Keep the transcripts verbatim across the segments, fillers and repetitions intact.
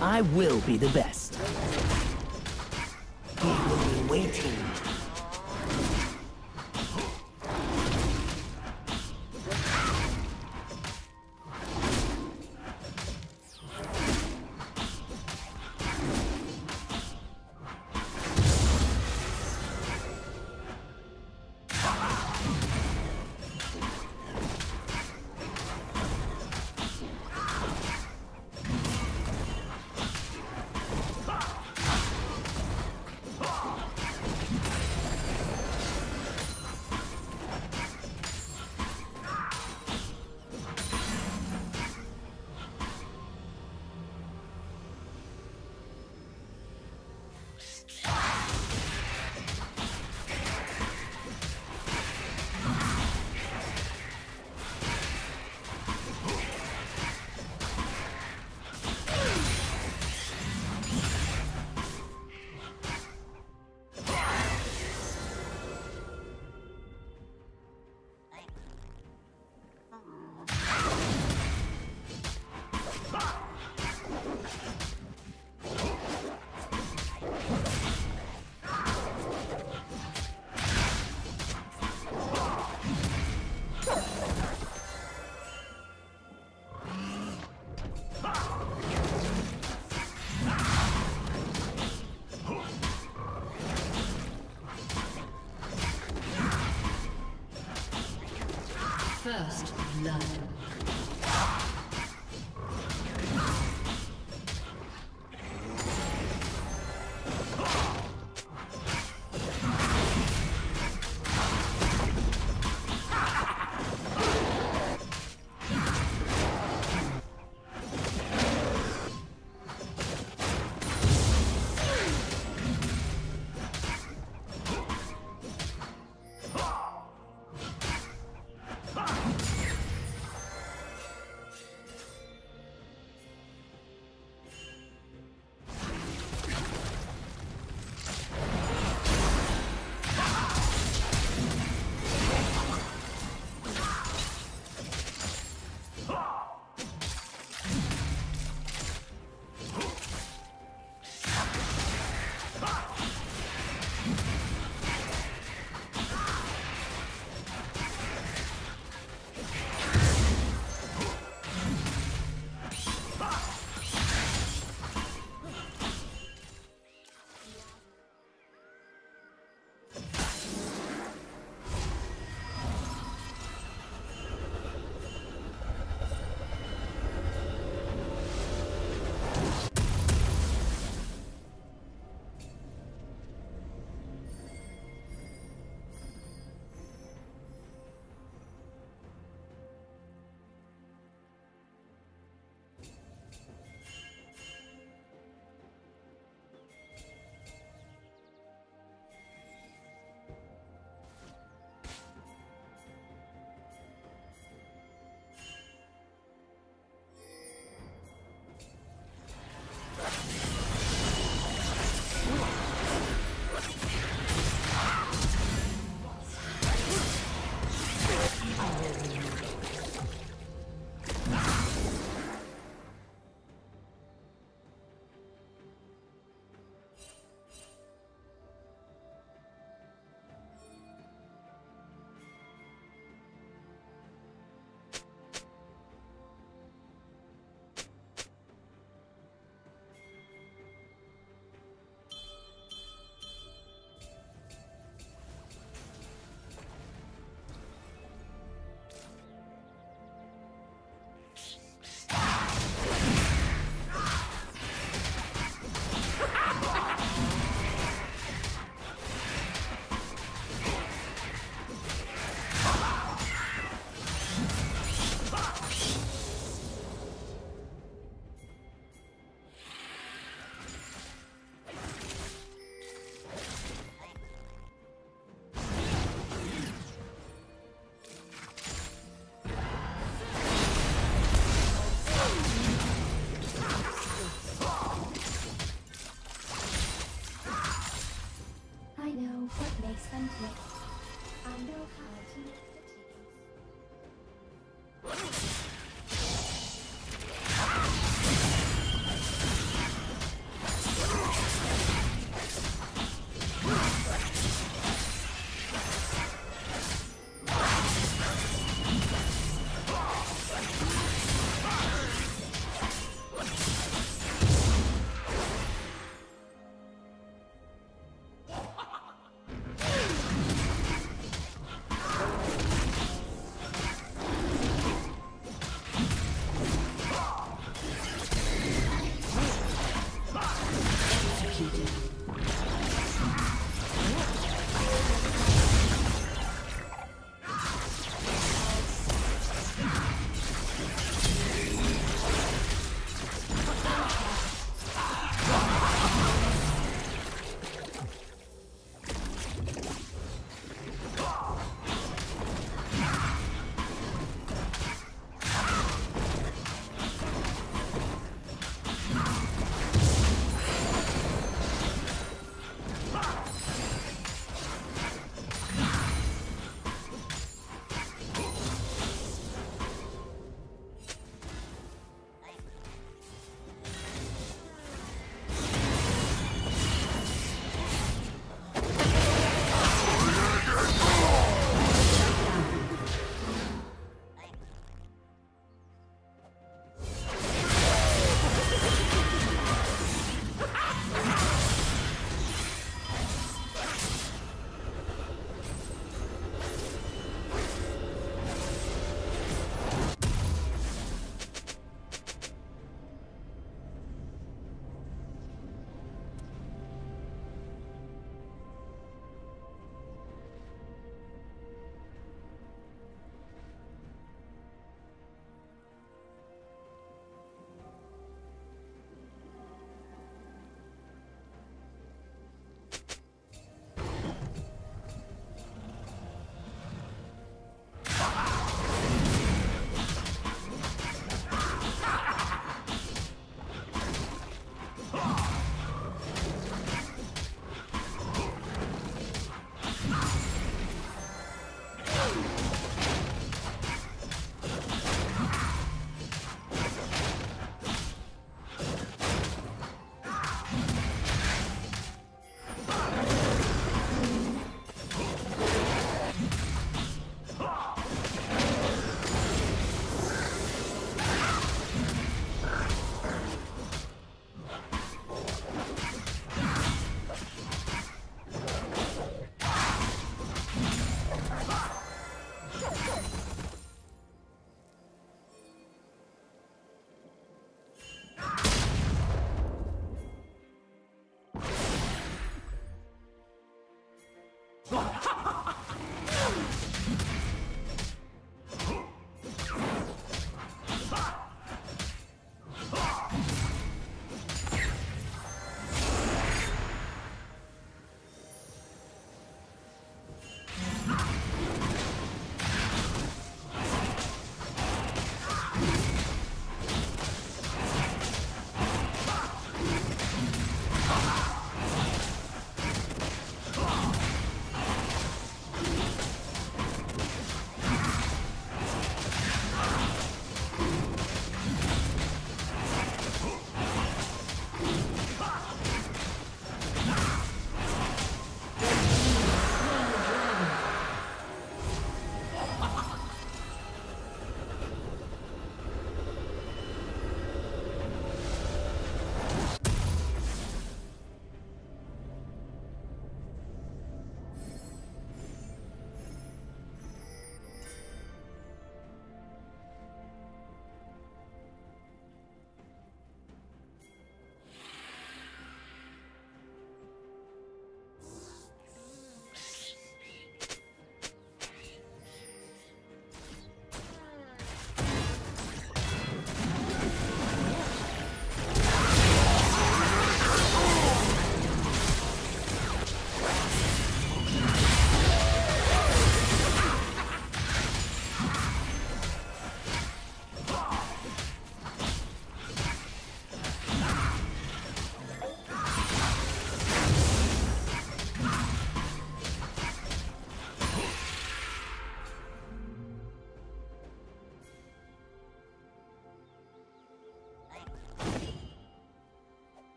I will be the best. He will be waiting. First blood.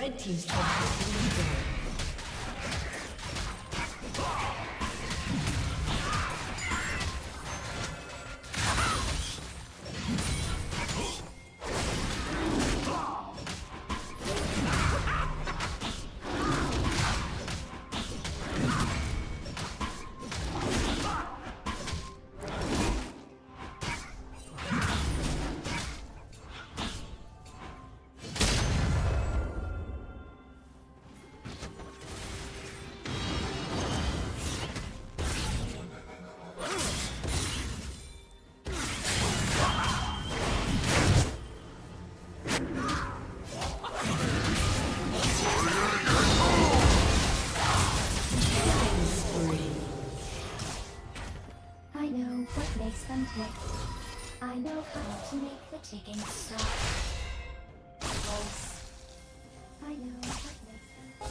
Red team's turret has been destroyed. I know how to make the ticking stop. Yes. I know what makes them.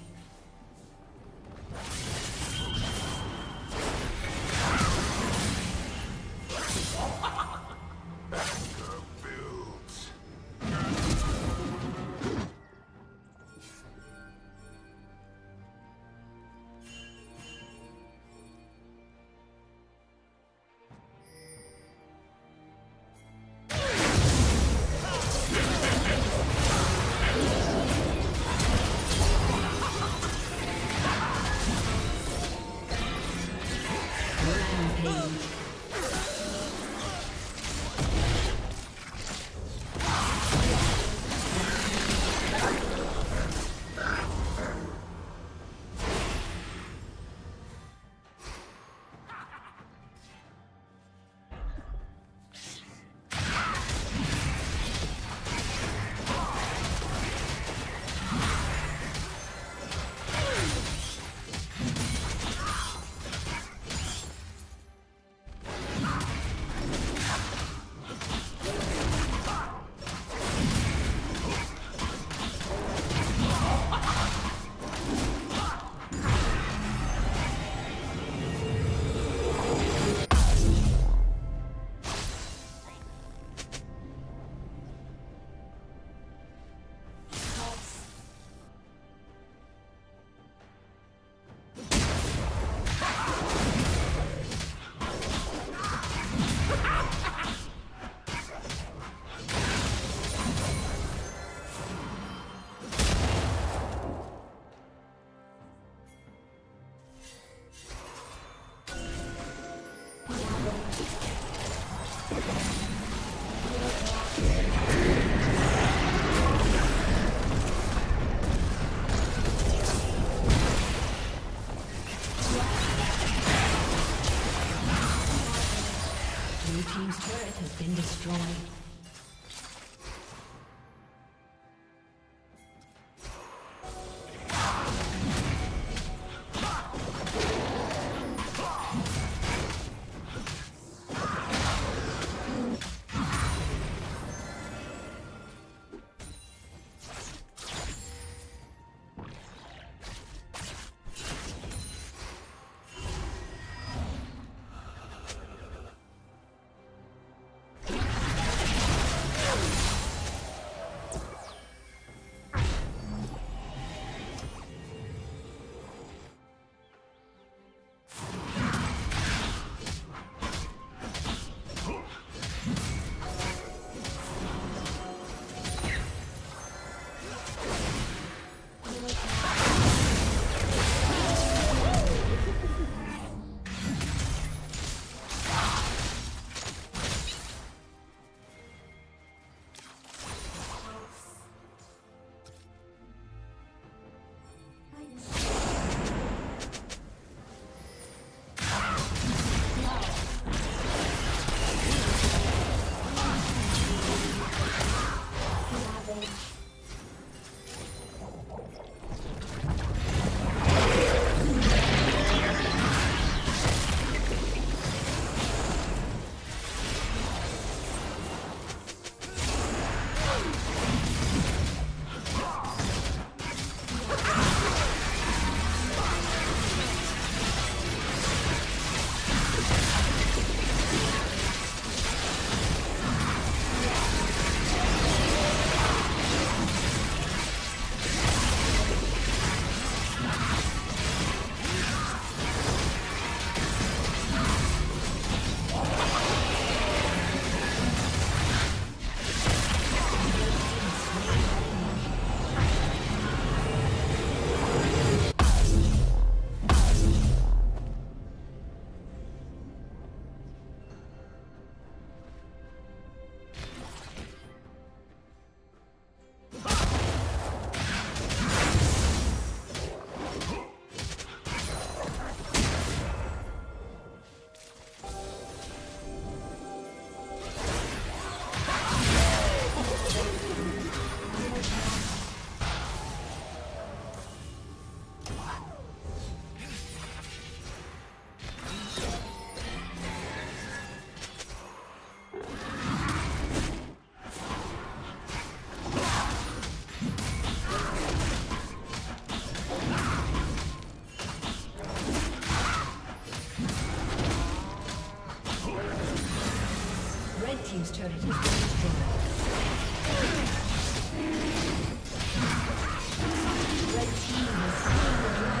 team's turret has been destroyed. Red team has slain the dragon.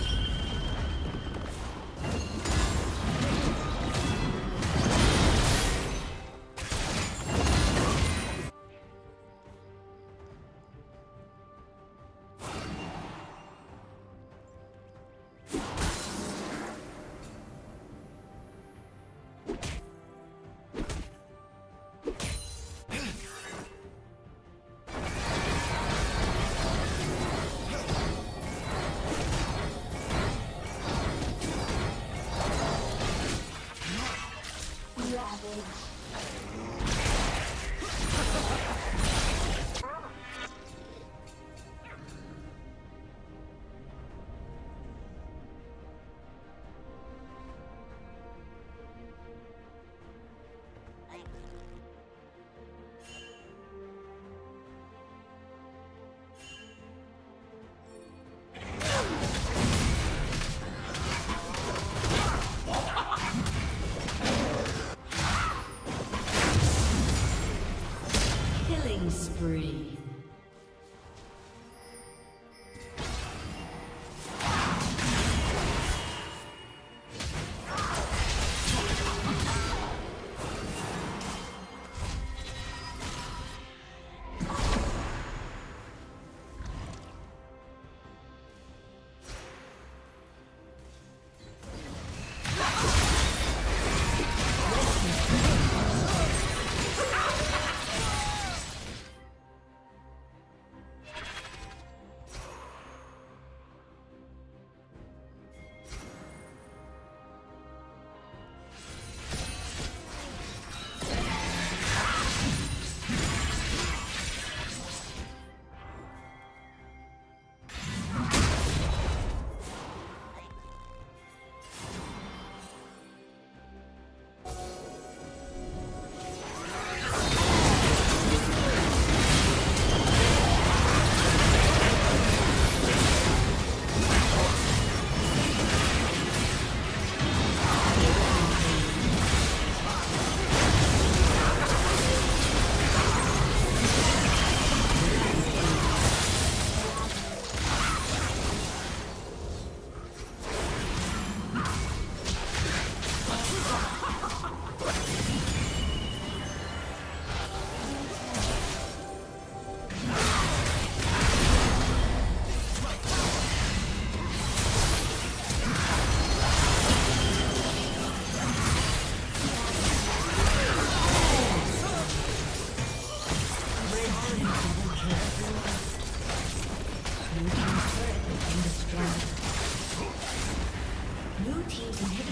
Inhibitor